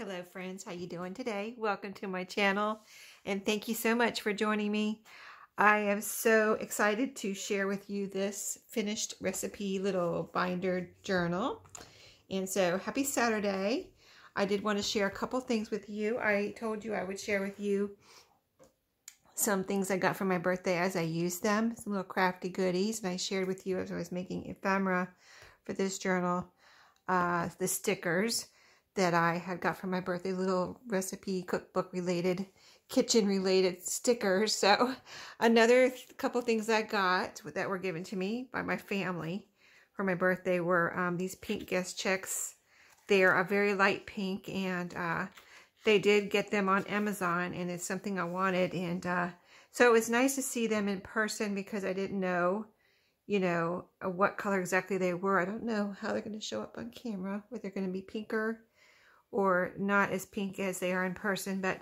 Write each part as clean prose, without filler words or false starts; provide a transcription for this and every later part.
Hello friends, how you doing today? Welcome to my channel and thank you so much for joining me. I am so excited to share with you this finished recipe little binder journal. And so happy Saturday. I did want to share a couple things with you. I told you I would share with you some things I got for my birthday as I used them, some little crafty goodies, and I shared with you as I was making ephemera for this journal, the stickers that I had got for my birthday, little recipe, cookbook related, kitchen related stickers. So another couple things I got that were given to me by my family for my birthday were these pink guest checks. They are a very light pink, and they did get them on Amazon, and it's something I wanted. And so it was nice to see them in person because I didn't know, you know, what color exactly they were. I don't know how they're going to show up on camera, whether they're going to be pinker or not as pink as they are in person, but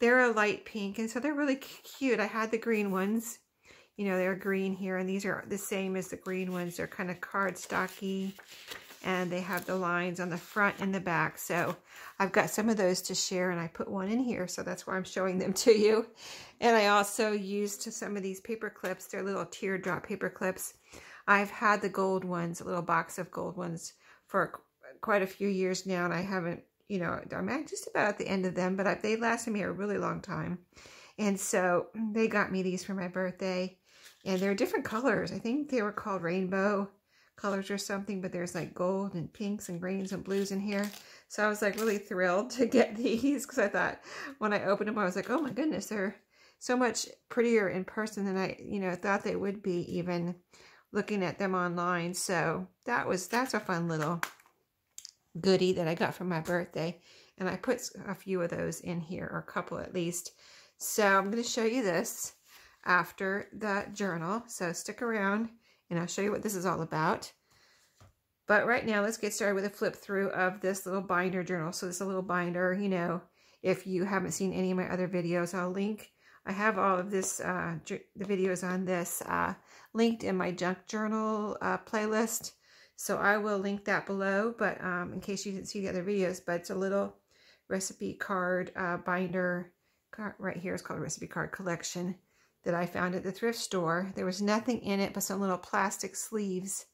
they're a light pink, and so they're really cute. I had the green ones, you know, they're green here, and these are the same as the green ones. They're kind of cardstocky, and they have the lines on the front and the back, so I've got some of those to share, and I put one in here, so that's why I'm showing them to you. And I also used some of these paper clips. They're little teardrop paper clips. I've had the gold ones, a little box of gold ones, for quite a few years now, and I haven't, you know, I'm just about at the end of them, but they lasted me a really long time. And so they got me these for my birthday, and they're different colors. I think they were called rainbow colors or something, but there's like gold and pinks and greens and blues in here. So I was like really thrilled to get these because I thought when I opened them, I was like, oh my goodness, they're so much prettier in person than I, you know, thought they would be even looking at them online. So that's a fun little goodie that I got for my birthday, and I put a few of those in here, or a couple at least. So I'm going to show you this after the journal, so stick around and I'll show you what this is all about. But right now let's get started with a flip through of this little binder journal. So this is a little binder, you know, if you haven't seen any of my other videos, I'll link, I have all of this the videos on this linked in my junk journal playlist. So I will link that below, but in case you didn't see the other videos, but it's a little recipe card binder. Right here is called Recipe Card Collection that I found at the thrift store. There was nothing in it but some little plastic sleeves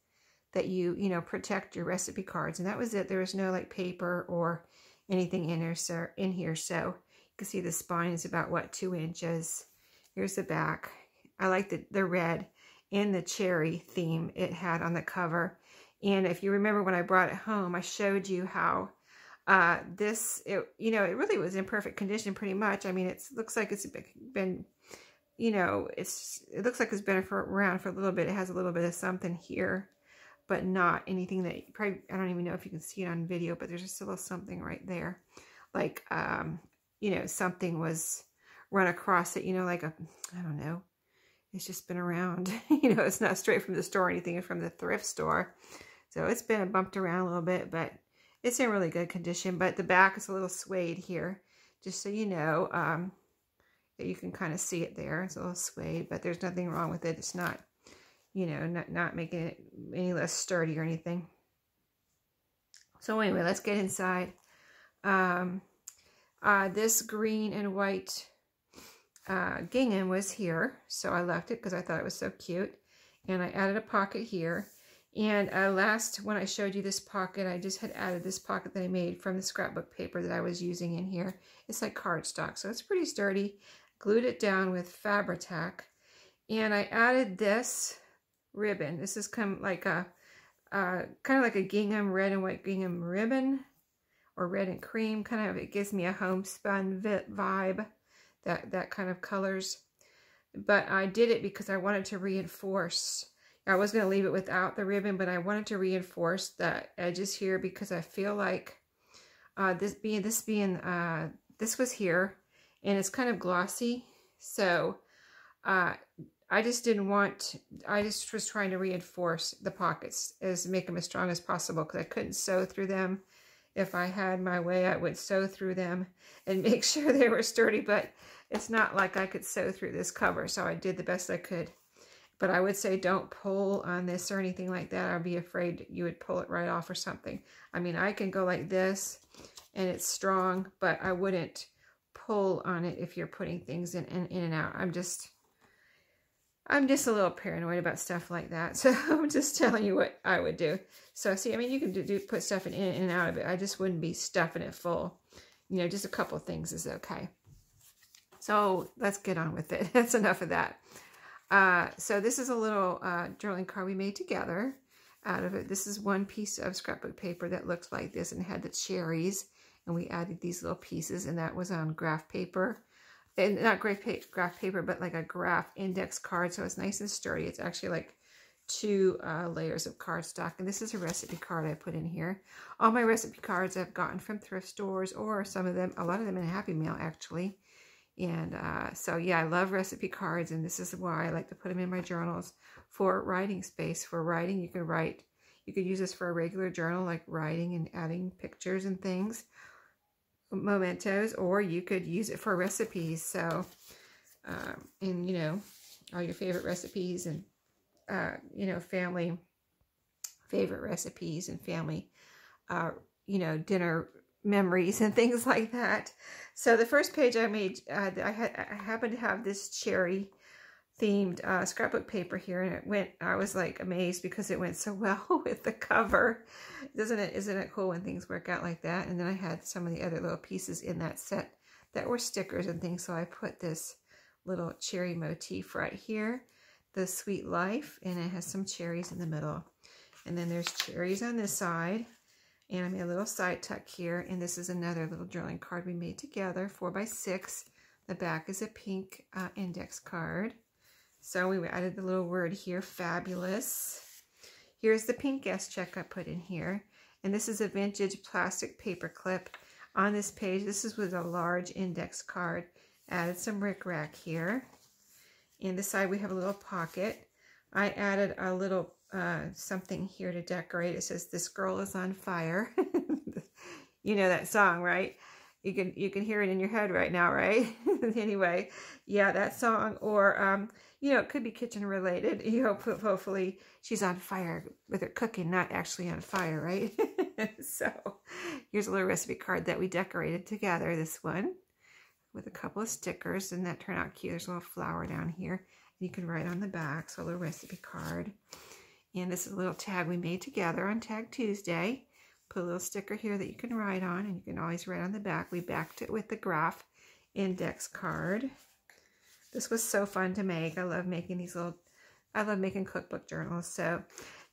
that you know, protect your recipe cards. And that was it. There was no like paper or anything in here. So, you can see the spine is about, what, 2 inches. Here's the back. I like the red and the cherry theme it had on the cover. And if you remember when I brought it home, I showed you how it really was in perfect condition pretty much. I mean, it looks like it's been, you know, it looks like it's been around for a little bit. It has a little bit of something here, but not anything that probably, I don't even know if you can see it on video, but there's just a little something right there. Like, you know, something was run across it, you know, like a, I don't know. It's just been around, you know, it's not straight from the store or anything, it's from the thrift store. So it's been bumped around a little bit, but it's in really good condition. But the back is a little suede here, just so you know, that you can kind of see it there. It's a little suede, but there's nothing wrong with it. It's not, you know, not making it any less sturdy or anything. So anyway, let's get inside. This green and white gingham was here, so I left it because I thought it was so cute, and I added a pocket here. And last, when I showed you this pocket, I just had added this pocket that I made from the scrapbook paper that I was using in here. It's like cardstock, so it's pretty sturdy. Glued it down with Fabri-Tac, and I added this ribbon. This is kind of like a gingham, red and white gingham ribbon, or red and cream. Kind of, it gives me a homespun vibe. That kind of colors. But I did it because I wanted to reinforce. I was going to leave it without the ribbon, but I wanted to reinforce the edges here because I feel like this was here, and it's kind of glossy. So I just was trying to reinforce the pockets, as make them as strong as possible, because I couldn't sew through them. If I had my way, I would sew through them and make sure they were sturdy, but it's not like I could sew through this cover, so I did the best I could. But I would say don't pull on this or anything like that. I'd be afraid you would pull it right off or something. I mean, I can go like this and it's strong, but I wouldn't pull on it if you're putting things in and out. I'm just a little paranoid about stuff like that, so I'm just telling you what I would do. So see, I mean, you can put stuff in and out of it. I just wouldn't be stuffing it full. You know, just a couple things is okay. So let's get on with it. That's enough of that. So this is a little journaling card we made together out of it. This is one piece of scrapbook paper that looks like this and had the cherries, and we added these little pieces, and that was on graph paper. And not graph paper, but like a graph index card. So it's nice and sturdy. It's actually like two layers of cardstock. And this is a recipe card I put in here. All my recipe cards I've gotten from thrift stores, or some of them, a lot of them in Happy Mail actually. And so yeah, I love recipe cards, and this is why I like to put them in my journals for writing space. For writing, you can write. You could use this for a regular journal, like writing and adding pictures and things. Mementos, or you could use it for recipes. So and you know, all your favorite recipes, and you know, family favorite recipes, and family you know, dinner memories and things like that. So the first page I made, I happened to have this cherry themed scrapbook paper here, and it went, I was like amazed because it went so well with the cover. Isn't it cool when things work out like that? And then I had some of the other little pieces in that set that were stickers and things, so I put this little cherry motif right here, the Sweet Life, and it has some cherries in the middle. And then there's cherries on this side, and I made a little side tuck here, and this is another little journaling card we made together, 4 by 6. The back is a pink index card. So we added the little word here, fabulous. Here's the pink guest check I put in here. And this is a vintage plastic paper clip. On this page, this is with a large index card. Added some rickrack here. In the side, we have a little pocket. I added a little something here to decorate. It says, "This girl is on fire." You know that song, right? You can hear it in your head right now, right? Anyway, yeah, that song, or you know, it could be kitchen related. You hope, hopefully, she's on fire with her cooking, not actually on fire, right? So, here's a little recipe card that we decorated together. This one with a couple of stickers, and that turned out cute. There's a little flower down here, and you can write on the back. So a little recipe card, and this is a little tag we made together on Tag Tuesday. Put a little sticker here that you can write on, and you can always write on the back. We backed it with the graph index card. This was so fun to make. I love making these little, I love making cookbook journals. So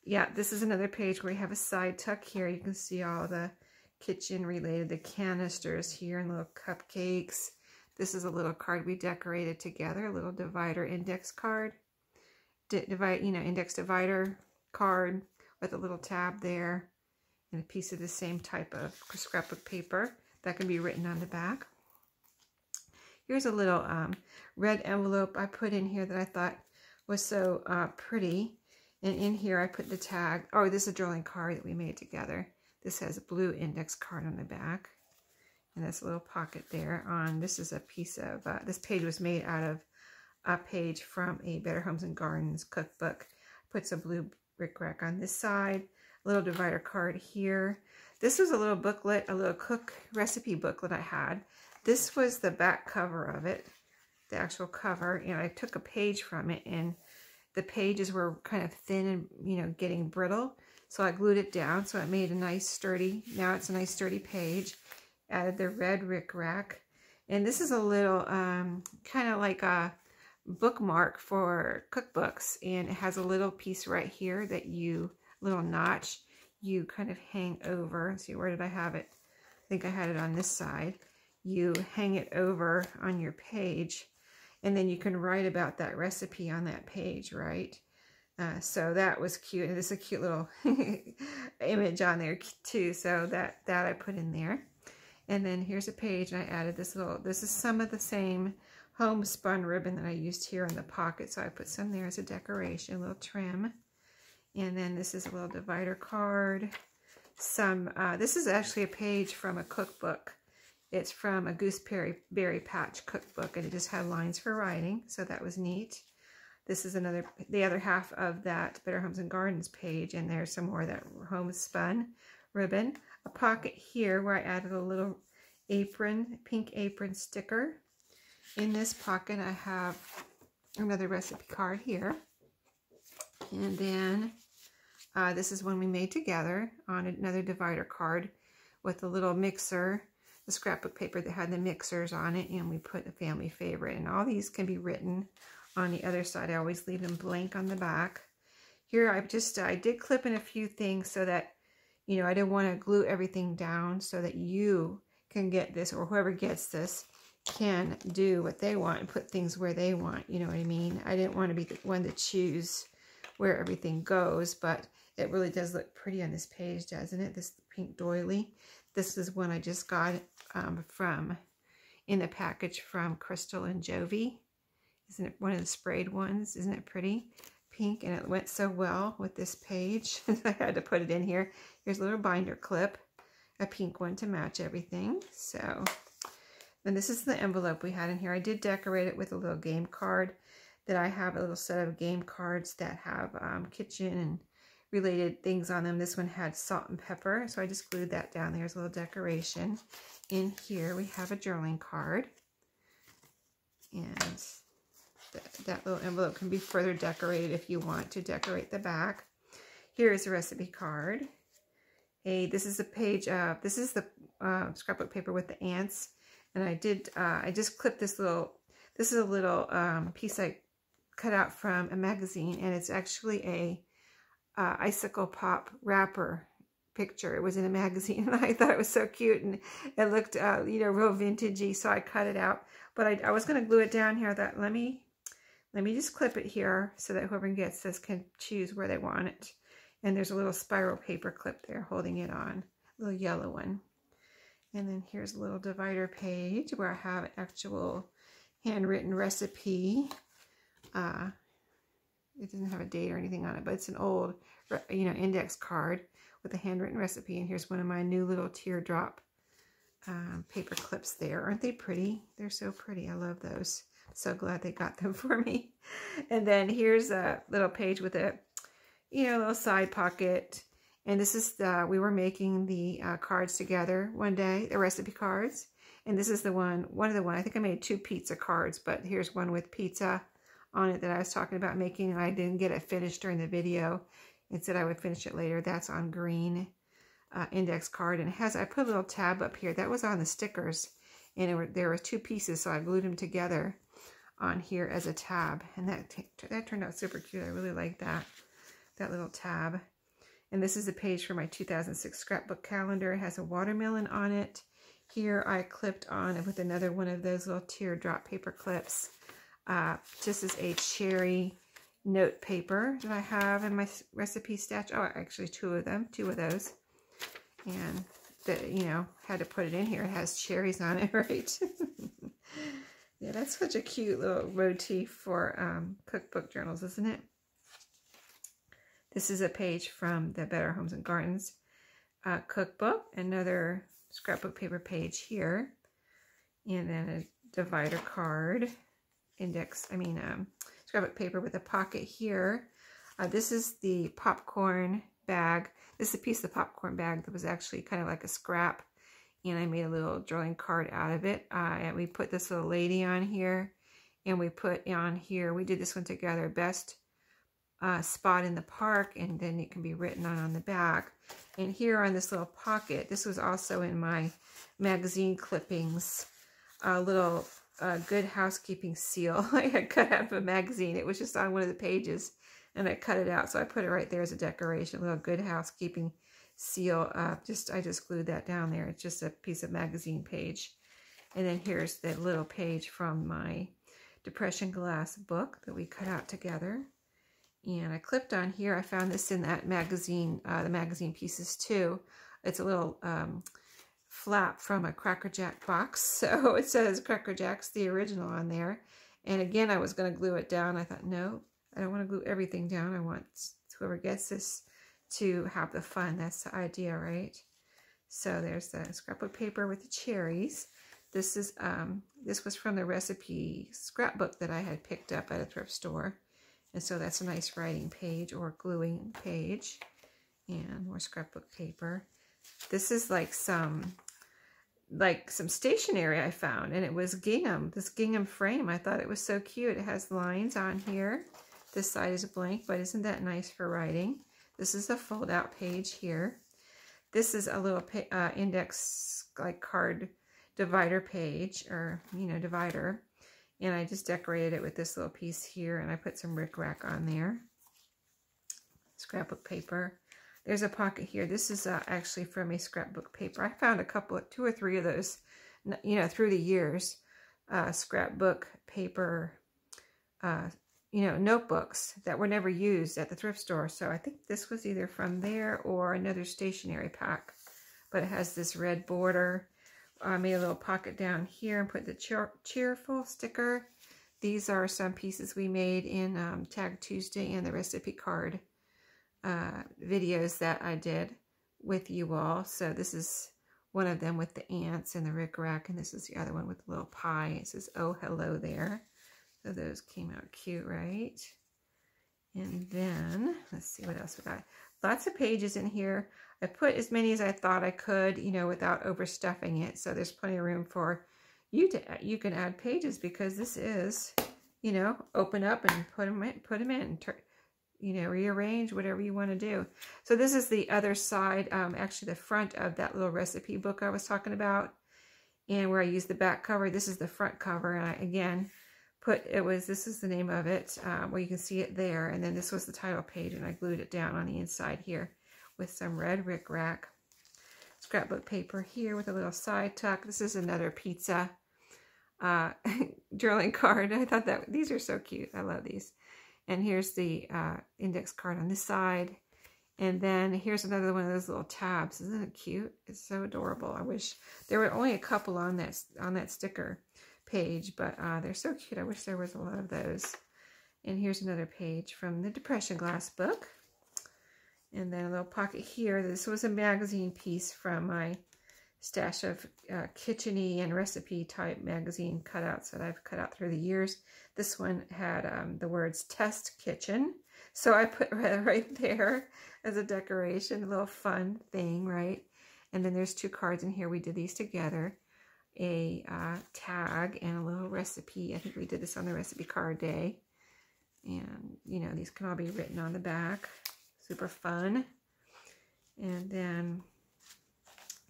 yeah, this is another page where you have a side tuck here. You can see all the kitchen related, the canisters here and little cupcakes. This is a little card we decorated together, a little divider index card. Divide, you know, index divider card with a little tab there. And a piece of the same type of scrapbook paper that can be written on the back. Here's a little red envelope I put in here that I thought was so pretty. And in here I put the tag. Oh, this is a journaling card that we made together. This has a blue index card on the back. And that's a little pocket there on, this is a piece of, this page was made out of a page from a Better Homes and Gardens cookbook. Put some blue rickrack on this side. Little divider card here. This was a little booklet, a little cook recipe booklet I had. This was the back cover of it, the actual cover, and I took a page from it, and the pages were kind of thin and, you know, getting brittle, so I glued it down, so it made a nice sturdy, now it's a nice sturdy page. Added the red rickrack, and this is a little kind of like a bookmark for cookbooks, and it has a little piece right here that you little notch you kind of hang over. Let's see, where did I have it? I think I had it on this side. You hang it over on your page, and then you can write about that recipe on that page, right? So that was cute, and this is a cute little image on there too, so that I put in there. And then here's a page, and I added this little, this is some of the same homespun ribbon that I used here in the pocket, so I put some there as a decoration, a little trim. And then this is a little divider card. Some this is actually a page from a cookbook. It's from a Gooseberry Berry Patch cookbook, and it just had lines for writing, so that was neat. This is another, the other half of that Better Homes and Gardens page, and there's some more of that homespun ribbon, a pocket here where I added a little apron, pink apron sticker. In this pocket I have another recipe card here, and then this is one we made together on another divider card with a little mixer, the scrapbook paper that had the mixers on it, and we put a family favorite. And all these can be written on the other side. I always leave them blank on the back. Here I did clip in a few things so that, you know, I didn't want to glue everything down so that you can get this, or whoever gets this can do what they want and put things where they want, you know what I mean? I didn't want to be the one to choose where everything goes, but it really does look pretty on this page, doesn't it? This pink doily. This is one I just got in a package from Crystal and Jovi. Isn't it one of the sprayed ones? Isn't it pretty? Pink, and it went so well with this page. I had to put it in here. Here's a little binder clip, a pink one to match everything. So, and this is the envelope we had in here. I did decorate it with a little game card that I have, a little set of game cards that have kitchen and related things on them. This one had salt and pepper, so I just glued that down. There's a little decoration. In here we have a journaling card, and that little envelope can be further decorated if you want to decorate the back. Here is a recipe card. This is a page of, this is the scrapbook paper with the ants, and I did I just clipped this little, this is a little piece I cut out from a magazine, and it's actually a icicle pop wrapper picture. It was in a magazine, and I thought it was so cute, and it looked you know, real vintagey, so I cut it out. But I was going to glue it down here. I thought, let me just clip it here so that whoever gets this can choose where they want it. And there's a little spiral paper clip there holding it on, a little yellow one. And then here's a little divider page where I have an actual handwritten recipe. It doesn't have a date or anything on it, but it's an old, you know, index card with a handwritten recipe. And here's one of my new little teardrop paper clips there. Aren't they pretty? They're so pretty. I love those. So glad they got them for me. And then here's a little page with a, you know, little side pocket. And this is the, we were making the cards together one day, the recipe cards. And this is the one, I think I made two pizza cards, but here's one with pizza on it that I was talking about making, and I didn't get it finished during the video and said I would finish it later. That's on green index card, and it has, I put a little tab up here. That was on the stickers, and there were two pieces, so I glued them together on here as a tab, and that turned out super cute. I really like that little tab. And this is a page for my 2006 scrapbook calendar. It has a watermelon on it. Here I clipped on with another one of those little teardrop paper clips. This is a cherry note paper that I have in my recipe stash. Oh, actually two of those. And that, you know, had to put it in here. It has cherries on it, right? Yeah, that's such a cute little motif for cookbook journals, isn't it? This is a page from the Better Homes and Gardens cookbook. Another scrapbook paper page here. And then a divider card. Scrapbook paper with a pocket here. This is the popcorn bag. This is a piece of the popcorn bag that was actually kind of like a scrap, and I made a little drawing card out of it. And we put this little lady on here, and we put on here, we did this one together, best spot in the park, and then it can be written on the back. And here on this little pocket, this was also in my magazine clippings, a little good housekeeping seal. I had cut out of a magazine. It was just on one of the pages, and I cut it out, so I put it right there as a decoration, a little good housekeeping seal. I just glued that down there. It's just a piece of magazine page. And then here's the little page from my Depression Glass book that we cut out together, and I clipped on here. I found this in that magazine, the magazine pieces too. It's a little flap from a Cracker Jack box, so it says Cracker Jack's the original on there. And again, I was going to glue it down. I thought, no, I don't want to glue everything down. I want whoever gets this to have the fun. That's the idea, right? So there's the scrapbook paper with the cherries. This is this was from the recipe scrapbook that I had picked up at a thrift store, and so that's a nice writing page or gluing page. And more scrapbook paper. This is like some stationery I found, and it was gingham, this gingham frame. I thought it was so cute. It has lines on here. This side is blank, but isn't that nice for writing? This is a fold-out page here. This is a little index like card divider page, or, you know, divider. And I just decorated it with this little piece here, and I put some rickrack on there. Scrapbook paper. There's a pocket here. This is actually from a scrapbook paper. I found a couple, two or three of those, you know, through the years. Scrapbook paper, you know, notebooks that were never used at the thrift store. So I think this was either from there or another stationery pack. But it has this red border. I made a little pocket down here and put the cheerful sticker. These are some pieces we made in Tag Tuesday and the recipe card videos that I did with you all. So this is one of them with the ants and the rickrack, and this is the other one with the little pie. It says, "Oh, hello there." So those came out cute, right? And then, let's see what else we got. Lots of pages in here. I put as many as I thought I could, you know, without overstuffing it. So there's plenty of room for you to, you can add pages, because this is, you know, open up and put them in, and you know, rearrange whatever you want to do. So this is the other side, actually the front of that little recipe book I was talking about, and where I used the back cover. This is the front cover, and I, again, this is the name of it, where you can see it there, and then this was the title page, and I glued it down on the inside here with some red rickrack. Scrapbook paper here with a little side tuck. This is another pizza drilling card. I thought that these are so cute. I love these. And here's the index card on this side, and then here's another one of those little tabs. Isn't it cute? It's so adorable. I wish there were only a couple on that sticker page, but they're so cute. I wish there was a lot of those. And here's another page from the Depression Glass book. And then a little pocket here. This was a magazine piece from my stash of kitchen-y and recipe type magazine cutouts that I've cut out through the years. This one had the words "Test Kitchen," so I put right there as a decoration, a little fun thing, right? And then there's two cards in here. We did these together. A tag and a little recipe. I think we did this on the recipe card day. And, you know, these can all be written on the back. Super fun. And then,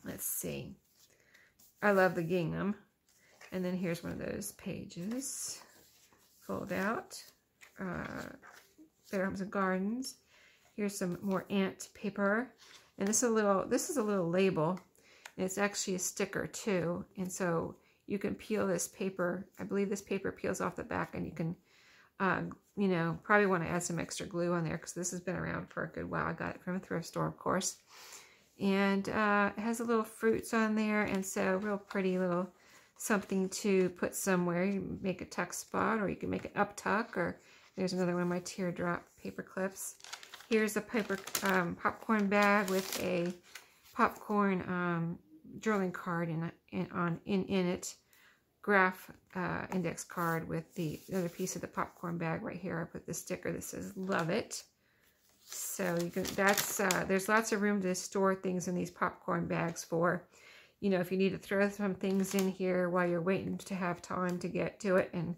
let's see. I love the gingham. And then here's one of those pages. Fold out. Better Homes and Gardens. Here's some more ant paper. And this is a little label. It's actually a sticker too, and so you can peel this paper. I believe this paper peels off the back, and you can, you know, probably want to add some extra glue on there, because this has been around for a good while. I got it from a thrift store, of course, and it has a little fruits on there, and so real pretty little something to put somewhere. You make a tuck spot, or you can make an up tuck, or there's another one of my teardrop paper clips. Here's a paper popcorn bag with a popcorn drilling card in it, graph index card with the other piece of the popcorn bag right here. I put the sticker that says "Love It." So you can, there's lots of room to store things in these popcorn bags for, you know, if you need to throw some things in here while you're waiting to have time to get to it and,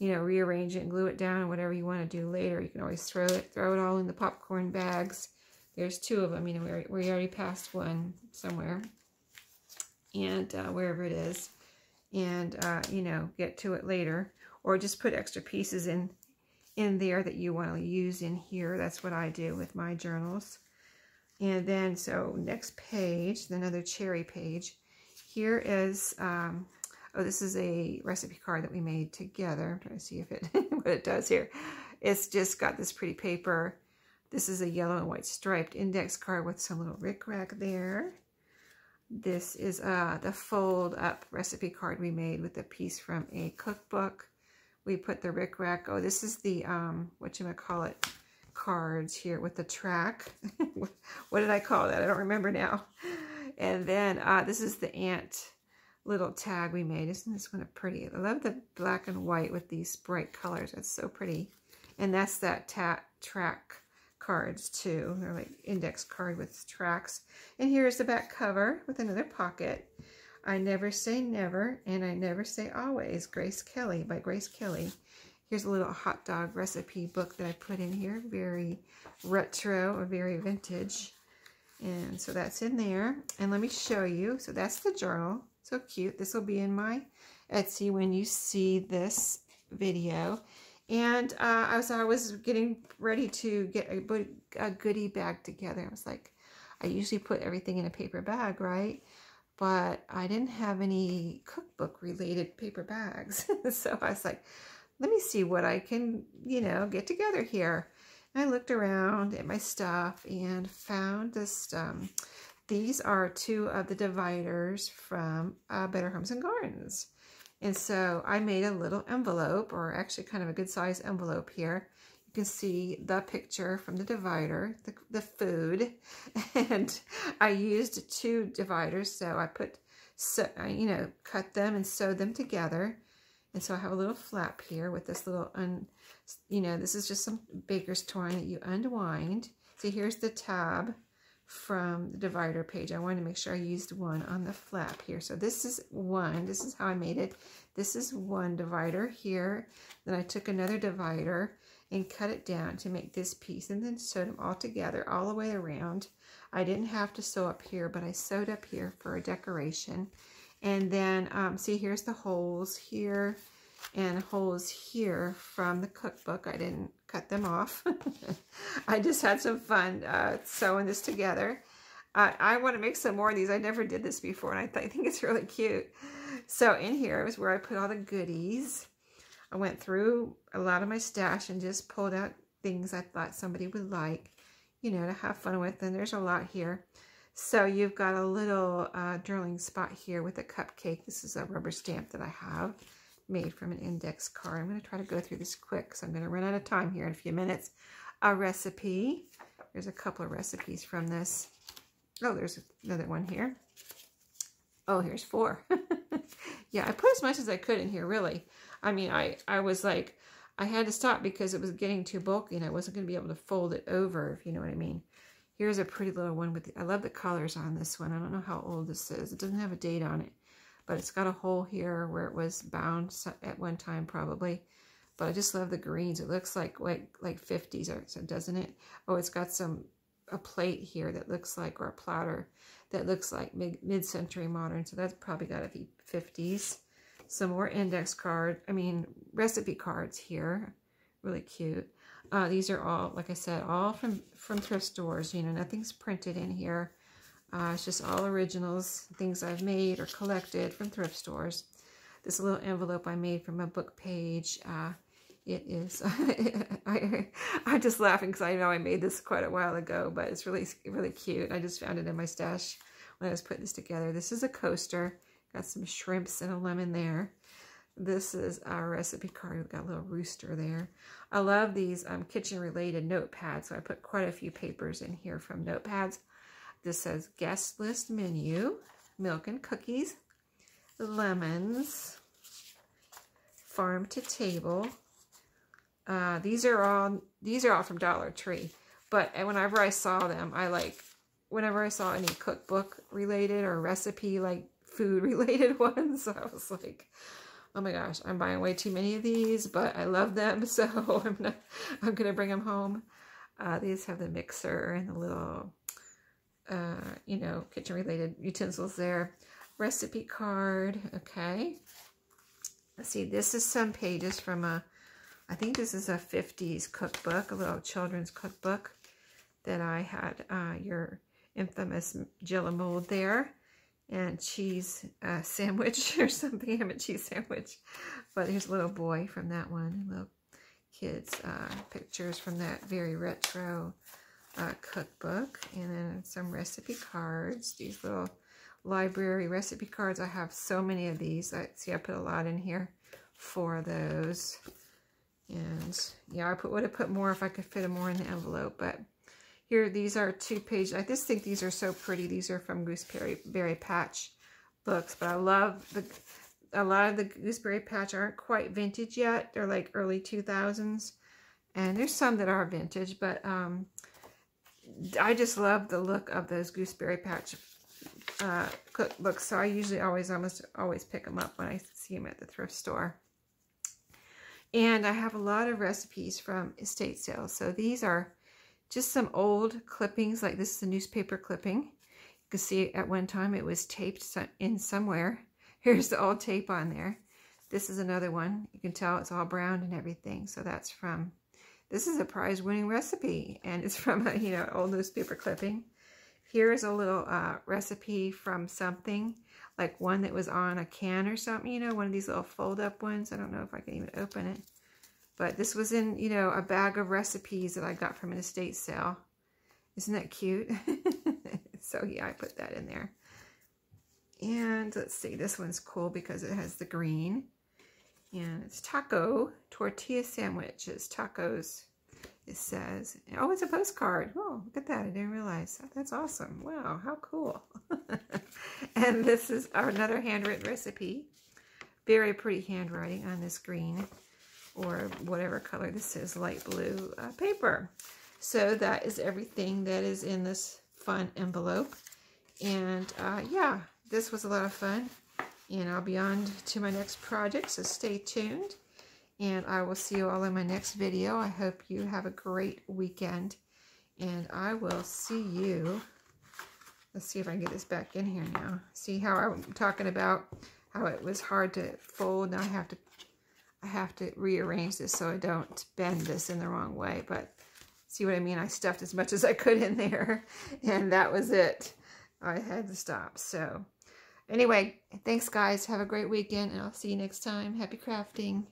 you know, rearrange it and glue it down, whatever you want to do later. You can always throw it all in the popcorn bags. There's two of them, you know, we already passed one somewhere, and wherever it is, and, you know, get to it later, or just put extra pieces in there that you want to use in here. That's what I do with my journals. And then, so next page, another cherry page. Here is, oh, this is a recipe card that we made together. I'm trying to see if it, what it does here. It's just got this pretty paper. This is a yellow and white striped index card with some little rickrack there. This is the fold-up recipe card we made with a piece from a cookbook. We put the rickrack. Oh, this is the whatchamacallit cards here with the track. What did I call that? I don't remember now. And then this is the ant little tag we made. Isn't this one pretty? I love the black and white with these bright colors. That's so pretty. And that's that track cards too. They're like index card with tracks. And here's the back cover with another pocket. I Never Say Never and I Never Say Always, Grace Kelly, by Grace Kelly. Here's a little hot dog recipe book that I put in here, very retro or very vintage. And so that's in there. And let me show you. So that's the journal. So cute. This will be in my Etsy when you see this video. And as I was getting ready to get a goodie bag together, I was like, I usually put everything in a paper bag, right? But I didn't have any cookbook related paper bags. So I was like, let me see what I can, you know, get together here. And I looked around at my stuff and found this. These are two of the dividers from Better Homes and Gardens. And so I made a little envelope, or actually kind of a good size envelope here. You can see the picture from the divider, the food. And I used two dividers, so I put, so you know, cut them and sewed them together. And so I have a little flap here with this little, you know, this is just some baker's twine that you unwind. So here's the tab from the divider page. I wanted to make sure I used one on the flap here. So this is one. This is how I made it. This is one divider here. Then I took another divider and cut it down to make this piece and then sewed them all together all the way around. I didn't have to sew up here, but I sewed up here for a decoration. And then, see, here's the holes here and holes here from the cookbook. I didn't cut them off. I just had some fun sewing this together. I want to make some more of these. I never did this before, and I think it's really cute. So in here is where I put all the goodies. I went through a lot of my stash and just pulled out things I thought somebody would like, you know, to have fun with. And there's a lot here. So you've got a little journaling spot here with a cupcake. This is a rubber stamp that I have made from an index card. I'm going to try to go through this quick, so I'm going to run out of time here in a few minutes. A recipe. There's a couple of recipes from this. Oh, there's another one here. Oh, here's four. Yeah, I put as much as I could in here, really. I mean, I was like, I had to stop because it was getting too bulky and I wasn't going to be able to fold it over, if you know what I mean. Here's a pretty little one with, I love the colors on this one. I don't know how old this is. It doesn't have a date on it, but it's got a hole here where it was bound at one time probably. But I just love the greens. It looks like 50s, or so, doesn't it? Oh, it's got a plate here that looks like, or a platter that looks like mid-century modern. So that's probably got to be 50s. Some more index card, I mean recipe cards here. Really cute. These are all, like I said, all from thrift stores. You know, nothing's printed in here. It's just all originals, things I've made or collected from thrift stores. This little envelope I made from a book page. It is, I'm just laughing because I know I made this quite a while ago, but it's really, really cute. I just found it in my stash when I was putting this together. This is a coaster. Got some shrimps and a lemon there. This is our recipe card. We've got a little rooster there. I love these kitchen-related notepads, so I put quite a few papers in here from notepads. This says guest list menu, milk and cookies, lemons, farm to table. These are all from Dollar Tree. But whenever I saw them, whenever I saw any cookbook-related or recipe, like food-related ones, I was like, oh my gosh, I'm buying way too many of these, but I love them, so I'm gonna bring them home. These have the mixer and the little, you know, kitchen-related utensils there. Recipe card, okay. Let's see, this is some pages from I think this is a 50s cookbook, a little children's cookbook that I had your infamous Jell-O-Mold there. And cheese sandwich or something, ham and cheese sandwich. But here's a little boy from that one, little kids pictures from that very retro cookbook. And then some recipe cards, these little library recipe cards. I have so many of these. See, I put a lot in here for those. And yeah, would have put more if I could fit them more in the envelope, but here, these are two pages. I just think these are so pretty. These are from Gooseberry Patch books, but I love a lot of the Gooseberry Patch aren't quite vintage yet. They're like early 2000s. And there's some that are vintage, but I just love the look of those Gooseberry Patch cookbooks. So I usually almost always pick them up when I see them at the thrift store. And I have a lot of recipes from estate sales. So these are just some old clippings. Like this is a newspaper clipping. You can see at one time it was taped in somewhere. Here's the old tape on there. This is another one. You can tell it's all browned and everything. So that's from, this is a prize-winning recipe, and it's from a, you know, old newspaper clipping. Here is a little recipe from something, like one that was on a can or something, you know, one of these little fold-up ones. I don't know if I can even open it. But this was in, you know, a bag of recipes that I got from an estate sale. Isn't that cute? So, yeah, I put that in there. And let's see, this one's cool because it has the green. And it's taco tortilla sandwiches, tacos, it says. Oh, it's a postcard. Oh, look at that. I didn't realize. That's awesome. Wow, how cool. And this is another handwritten recipe. Very pretty handwriting on this green or whatever color this is, light blue paper. So that is everything that is in this fun envelope. And yeah, this was a lot of fun. And I'll be on to my next project, so stay tuned. And I will see you all in my next video. I hope you have a great weekend. And I will see you. Let's see if I can get this back in here now. See how I'm talking about how it was hard to fold. Now I have to rearrange this so I don't bend this in the wrong way. But see what I mean? I stuffed as much as I could in there. And that was it. I had to stop, so... Anyway, thanks guys. Have a great weekend, and I'll see you next time. Happy crafting.